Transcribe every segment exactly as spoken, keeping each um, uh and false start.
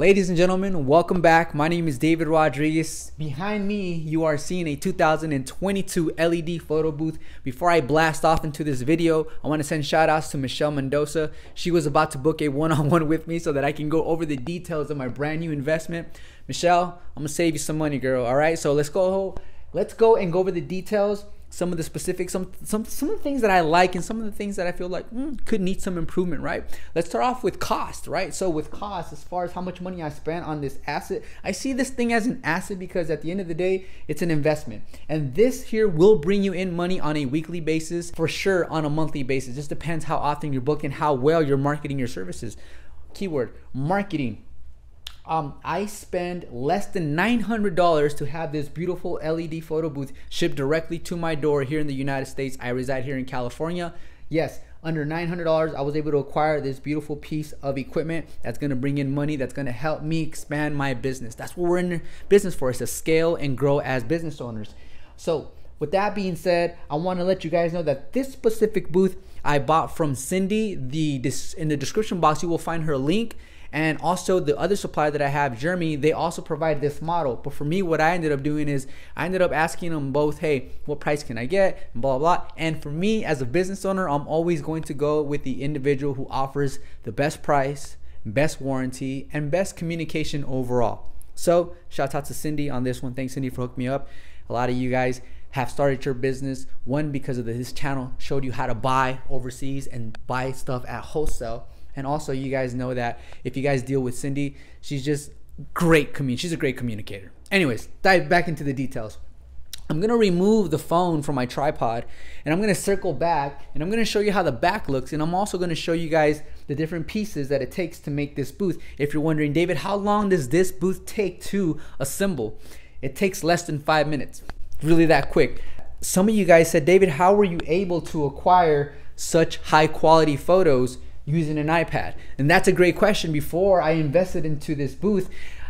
Ladies and gentlemen, welcome back. My name is David Rodriguez. Behind me, you are seeing a two thousand twenty-two L E D photo booth. Before I blast off into this video, I want to send shout outs to Michelle Mendoza. She was about to book a one-on-one with me so that I can go over the details of my brand new investment. Michelle, I'm gonna save you some money, girl. All right, so let's go. Let's go and go over the details. Some of the specifics, some, some, some of the things that I like and some of the things that I feel like mm, could need some improvement, right? Let's start off with cost, right? So with cost, as far as how much money I spent on this asset, I see this thing as an asset because at the end of the day, it's an investment. And this here will bring you in money on a weekly basis, for sure on a monthly basis. It just depends how often you book and how well you're marketing your services. Keyword, marketing. Um, I spend less than nine hundred dollars to have this beautiful L E D photo booth shipped directly to my door here in the United States. I reside here in California. Yes, under nine hundred dollars, I was able to acquire this beautiful piece of equipment that's gonna bring in money, that's gonna help me expand my business. That's what we're in business for, is to scale and grow as business owners. So with that being said, I wanna let you guys know that this specific booth I bought from Cindy. The, in the description box, you will find her link. And also the other supplier that I have, Jeremy, they also provide this model. But for me, what I ended up doing is I ended up asking them both, hey, what price can I get? And blah, blah, blah. And for me, as a business owner, I'm always going to go with the individual who offers the best price, best warranty, and best communication overall. So shout out to Cindy on this one. Thanks, Cindy, for hooking me up. A lot of you guys have started your business, one, because of this channel showed you how to buy overseas and buy stuff at wholesale. And also, you guys know that if you guys deal with Cindy, she's just great. Commun she's a great communicator. Anyways, dive back into the details. I'm gonna remove the phone from my tripod, and I'm gonna circle back, and I'm gonna show you how the back looks, and I'm also gonna show you guys the different pieces that it takes to make this booth. If you're wondering, David, how long does this booth take to assemble? It takes less than five minutes. Really that quick. Some of you guys said, David, how were you able to acquire such high quality photos using an iPad? And that's a great question. Before I invested into this booth,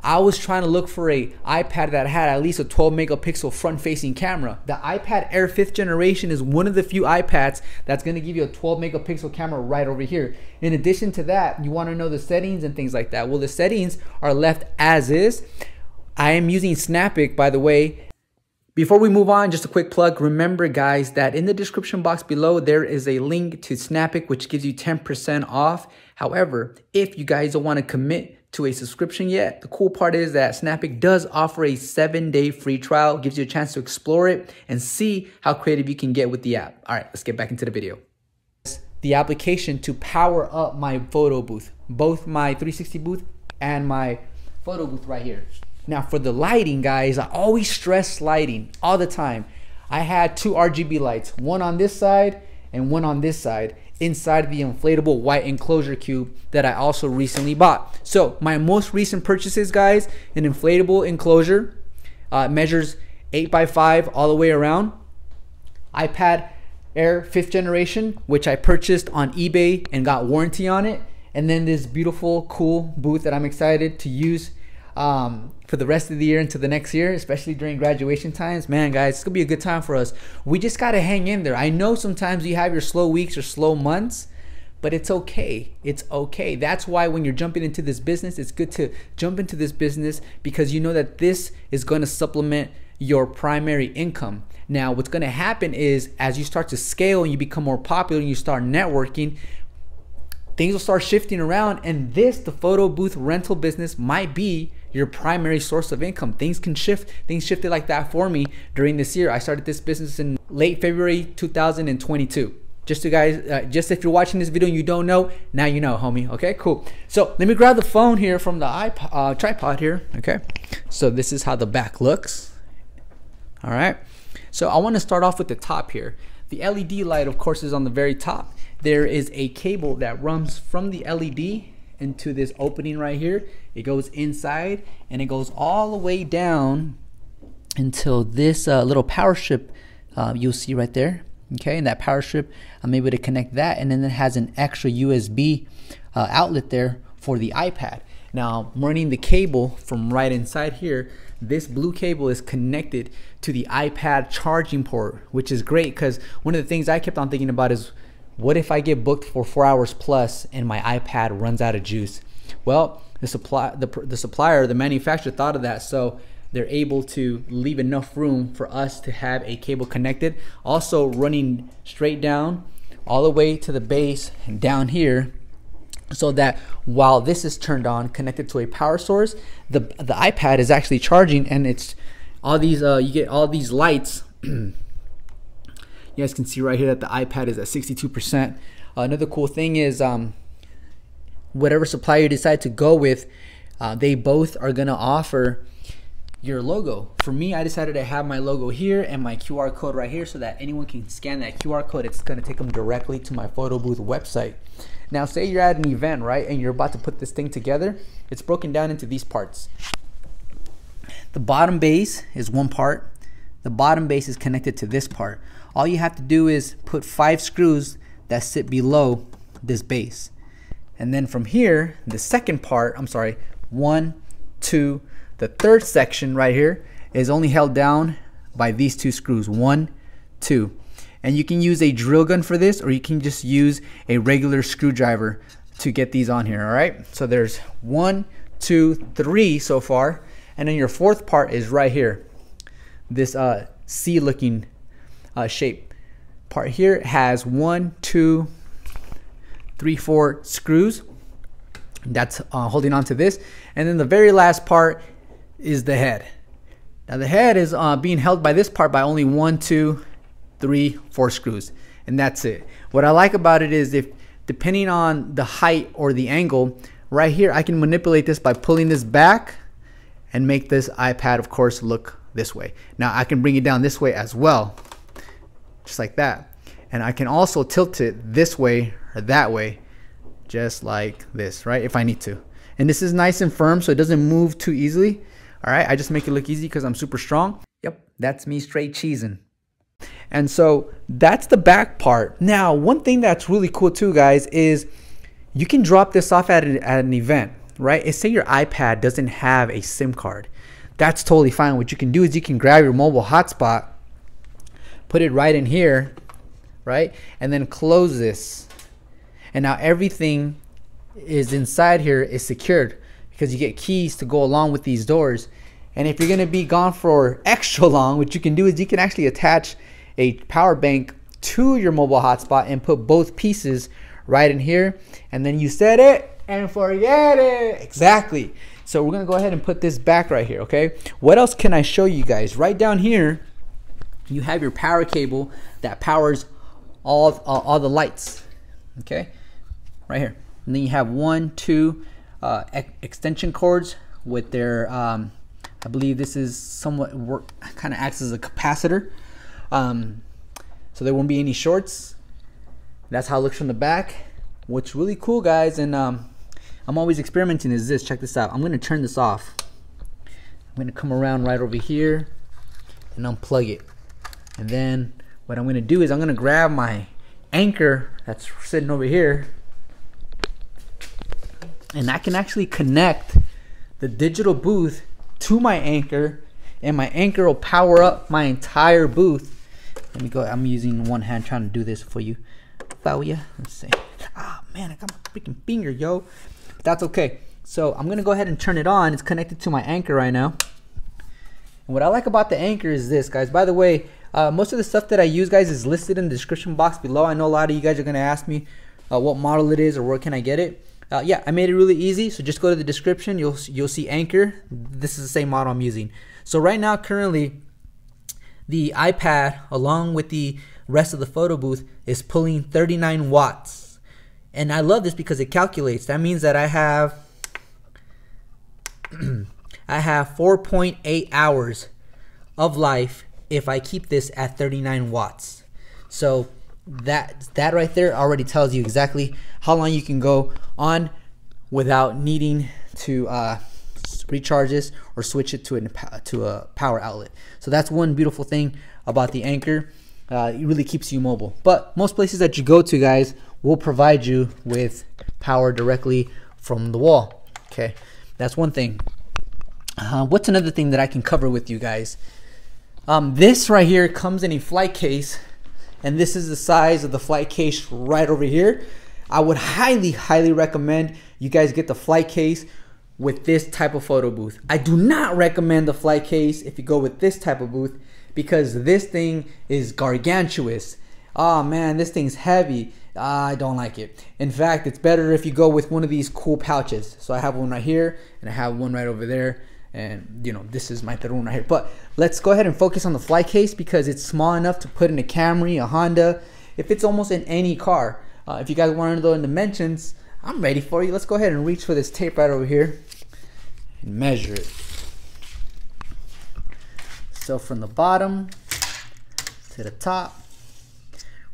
I was trying to look for a iPad that had at least a twelve megapixel front-facing camera. The iPad Air fifth generation is one of the few iPads that's gonna give you a twelve megapixel camera right over here. In addition to that, you wanna know the settings and things like that. Well, the settings are left as is. I am using Snappic, by the way. Before we move on, just a quick plug. Remember, guys, that in the description box below, there is a link to Snappic, which gives you ten percent off. However, if you guys don't want to commit to a subscription yet, the cool part is that Snappic does offer a seven-day free trial. It gives you a chance to explore it and see how creative you can get with the app. All right, let's get back into the video. The application to power up my photo booth, both my three sixty booth and my photo booth right here. Now for the lighting, guys, I always stress lighting all the time. I had two R G B lights, one on this side and one on this side, inside the inflatable white enclosure cube that I also recently bought. So my most recent purchases, guys, an inflatable enclosure, uh, measures eight by five all the way around. iPad Air fifth generation, which I purchased on eBay and got warranty on it. And then this beautiful, cool booth that I'm excited to use Um, for the rest of the year into the next year, especially during graduation times. Man, guys, it's gonna be a good time for us. We just gotta hang in there. I know sometimes you have your slow weeks or slow months, but it's okay. It's okay. That's why when you're jumping into this business, it's good to jump into this business because you know that this is gonna supplement your primary income. Now, what's gonna happen is as you start to scale and you become more popular and you start networking, things will start shifting around, and this, the photo booth rental business, might be your primary source of income. Things can shift. Things shifted like that for me during this year. I started this business in late February two thousand twenty-two. Just to guys, uh, just if you're watching this video and you don't know, now you know, homie. Okay, cool. So let me grab the phone here from the iPod, uh, tripod here. Okay, so this is how the back looks. All right, so I want to start off with the top here. The L E D light, of course, is on the very top. There is a cable that runs from the L E D into this opening right here. It goes inside and it goes all the way down until this uh, little power strip uh, you'll see right there. Okay, and that power strip, I'm able to connect that, and then it has an extra U S B uh, outlet there for the iPad. Now, running the cable from right inside here, this blue cable is connected to the iPad charging port, which is great because one of the things I kept on thinking about is, what if I get booked for four hours plus and my iPad runs out of juice? Well, the supply, the, the supplier, the manufacturer thought of that, so they're able to leave enough room for us to have a cable connected. Also running straight down all the way to the base and down here, so that while this is turned on, connected to a power source, the, the iPad is actually charging, and it's all these, uh, you get all these lights. You guys can see right here that the iPad is at sixty-two percent. Uh, another cool thing is um, whatever supplier you decide to go with, uh, they both are gonna offer your logo. For me, I decided to have my logo here and my Q R code right here so that anyone can scan that Q R code. It's gonna take them directly to my photo booth website. Now, say you're at an event, right, and you're about to put this thing together. It's broken down into these parts. The bottom base is one part. The bottom base is connected to this part. All you have to do is put five screws that sit below this base. And then from here, the second part, I'm sorry, one, two, the third section right here is only held down by these two screws, one, two. And you can use a drill gun for this, or you can just use a regular screwdriver to get these on here, all right? So there's one, two, three so far, and then your fourth part is right here. This uh, C-looking uh, shape part here has one, two, three, four screws that's uh, holding on to this. And then the very last part is the head. Now the head is uh, being held by this part by only one, two, three, four screws, and that's it. What I like about it is, if depending on the height or the angle, right here I can manipulate this by pulling this back and make this iPad, of course, look this way. Now I can bring it down this way as well, just like that, and I can also tilt it this way or that way, just like this, right, if I need to. And this is nice and firm, so it doesn't move too easily. All right, I just make it look easy because I'm super strong. Yep, that's me straight cheesing. And so that's the back part. Now, one thing that's really cool too, guys, is you can drop this off at an, at an event, right? It's, say your iPad doesn't have a SIM card. That's totally fine. What you can do is you can grab your mobile hotspot, put it right in here, right? And then close this. And now everything is inside here is secured because you get keys to go along with these doors. And if you're gonna be gone for extra long, what you can do is you can actually attach a power bank to your mobile hotspot and put both pieces right in here, and then you set it and forget it. Exactly. So we're gonna go ahead and put this back right here, okay? What else can I show you guys? Right down here, you have your power cable that powers all, all, all the lights, okay? Right here. And then you have one, two uh, ex extension cords with their, um, I believe this is somewhat work, kind of acts as a capacitor. Um, so there won't be any shorts. That's how it looks from the back. What's really cool, guys, and um, I'm always experimenting, is this. Check this out. I'm going to turn this off. I'm going to come around right over here and unplug it. And then what I'm going to do is I'm going to grab my Anker that's sitting over here, and I can actually connect the digital booth to my Anker, and my Anker will power up my entire booth. Let me go. I'm using one hand trying to do this for you. For you. Let's see. Ah, man, I got my freaking finger, yo. That's okay. So I'm gonna go ahead and turn it on. It's connected to my Anker right now. And what I like about the Anker is this, guys. By the way, uh, most of the stuff that I use, guys, is listed in the description box below. I know a lot of you guys are gonna ask me uh, what model it is or where can I get it. Uh, yeah, I made it really easy. So just go to the description. You'll you'll see Anker. This is the same model I'm using. So right now, currently, the iPad, along with the rest of the photo booth, is pulling thirty-nine watts. And I love this because it calculates. That means that I have I have four point eight hours of life if I keep this at thirty-nine watts. So that that right there already tells you exactly how long you can go on without needing to uh, recharge this or switch it to a, to a power outlet. So that's one beautiful thing about the Anker. Uh, it really keeps you mobile. But most places that you go to, guys, will provide you with power directly from the wall. Okay, that's one thing. Uh, what's another thing that I can cover with you guys? Um, this right here comes in a flight case, and this is the size of the flight case right over here. I would highly, highly recommend you guys get the flight case with this type of photo booth. I do not recommend the fly case if you go with this type of booth, because this thing is gargantuous. Oh man, this thing's heavy. I don't like it. In fact, it's better if you go with one of these cool pouches. So I have one right here and I have one right over there, and you know, this is my third one right here. But let's go ahead and focus on the fly case because it's small enough to put in a Camry, a Honda. It fits almost in any car. Uh, if you guys want to know the dimensions, I'm ready for you. Let's go ahead and reach for this tape right over here and measure it. So from the bottom to the top,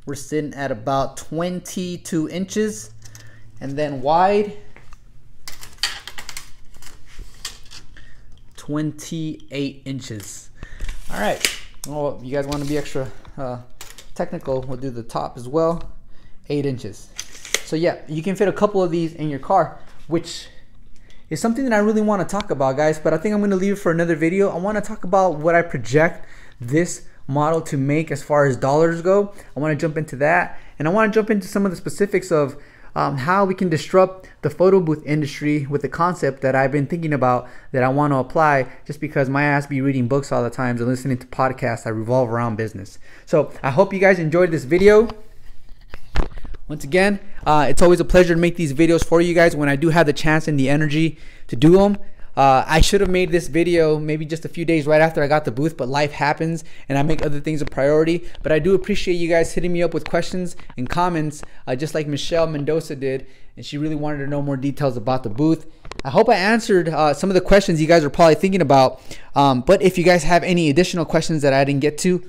we're sitting at about twenty-two inches, and then wide, twenty-eight inches. All right, well, you guys want to be extra uh, technical, we'll do the top as well, eight inches. So yeah, you can fit a couple of these in your car, which is something that I really want to talk about, guys, but I think I'm going to leave it for another video. I want to talk about what I project this model to make as far as dollars go. I want to jump into that, and I want to jump into some of the specifics of um, how we can disrupt the photo booth industry with the concept that I've been thinking about, that I want to apply, just because my ass be reading books all the time and listening to podcasts that revolve around business. So I hope you guys enjoyed this video. Once again, uh, it's always a pleasure to make these videos for you guys when I do have the chance and the energy to do them. Uh, I should have made this video maybe just a few days right after I got the booth, but life happens and I make other things a priority. But I do appreciate you guys hitting me up with questions and comments, uh, just like Michelle Mendoza did, and she really wanted to know more details about the booth. I hope I answered uh, some of the questions you guys are probably thinking about, um, but if you guys have any additional questions that I didn't get to,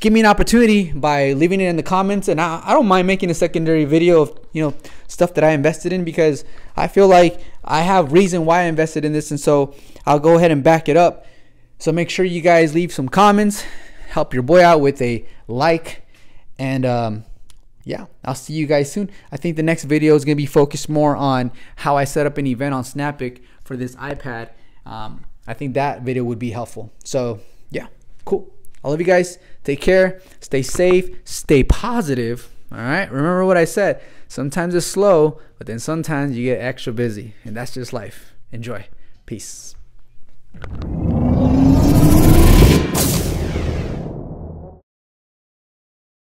give me an opportunity by leaving it in the comments, and I, I don't mind making a secondary video of, you know, stuff that I invested in, because I feel like I have reason why I invested in this, and so I'll go ahead and back it up. So make sure you guys leave some comments, help your boy out with a like, and um, yeah, I'll see you guys soon. I think the next video is going to be focused more on how I set up an event on Snappic for this iPad. Um, I think that video would be helpful. So yeah, cool. I love you guys. Take care. Stay safe. Stay positive. All right? Remember what I said. Sometimes it's slow, but then sometimes you get extra busy. And that's just life. Enjoy. Peace.